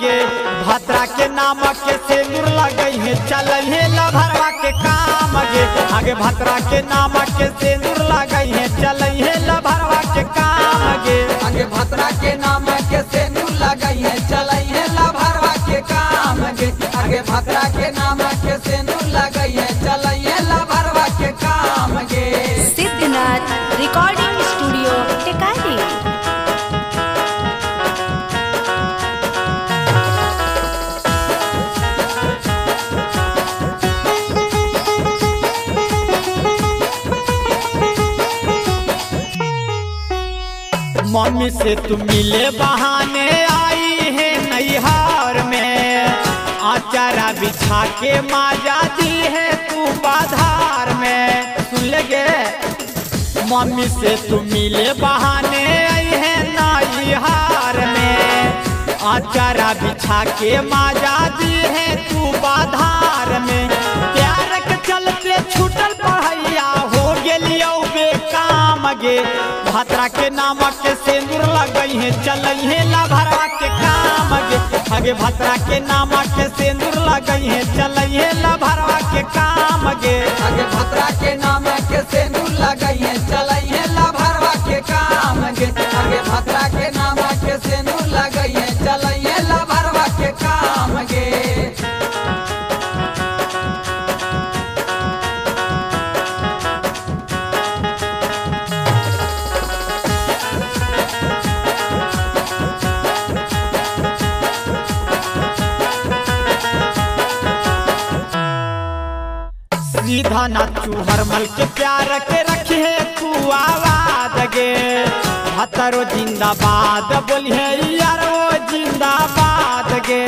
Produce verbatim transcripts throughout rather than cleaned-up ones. गे भतरा के नाम के सेंदूर लगई है चल है लभरवा के काम गे आगे भतरा के नाम के सेंदूर लगई है चल है लभरवा के काम गे आगे भतरा के नाम के सेंदूर लगई है चल है लभरवा के काम गे आगे भतरा के नाम के सेंदूर लगई है चल है लभरवा के काम गे। Siddhnath recording studio Tikari. Mummy से तुम मिले बहाने आई है नैहार में आचारा बिछा के माँ जाती है तू बाधार में सुन ले गे। मम्मी से तुम मिले बहाने आई है नैहार में आचारा बिछा के माँ जाती है तू बाधार में प्यार के चलते छूटल पढ़ैया हो गेलियो बेकाम गे भतरा के नाम के सेंदूर लगई है चलई है लभरवा के काम गे आगे भतरा के नाम के सेंदूर लगई है चलई है लभरवा के काम गे आगे भतरा के नाम के सेंदूर लगई है चलई है लभरवा के काम गे आगे भतरा के नाम के सेंदूर लगई है चलई है लभरवा के काम गे। सिद्धनाथ हरमल के प्यार के रखे है तू आवाज गे भतरो जिंदाबाद बोली है यारो जिंदाबाद गे।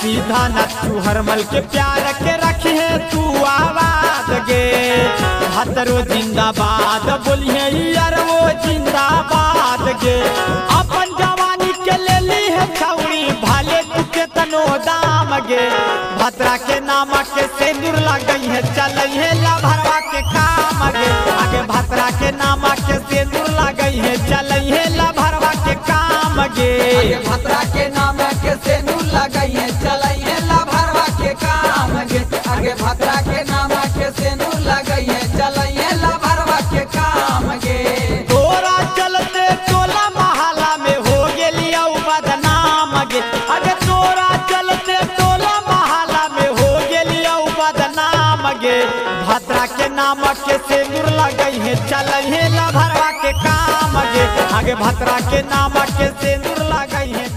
सिद्धनाथ हरमल के प्यार के रखे है तू आवाज गे भतरो जिंदाबाद बोली है यारो जिंदाबाद गे। अपन जवानी के ले ली है छौरी भाले तुके तनो दाम गे भतरा के नाम के सेंदूर लगई है चलई है लभरवा के काम गे आगे भतरा के नाम के सेंदूर लगई है चलई है लभरवा के काम गे आगे भतरा के नाम के सेंदूर लगई है चलई है लभरवा के काम गे आगे भतरा के नाम के सेंदूर लगई है चलई है लभरवा के काम गे। तोरा चलते टोला मोहल्ला में हो गेलिया बदनाम गे अगर तोरा चलते टोला भतरा के नाम के सेंदूर लगई है चलई है लभरवा के काम गे आगे भतरा के नाम के सेंदूर लगई है।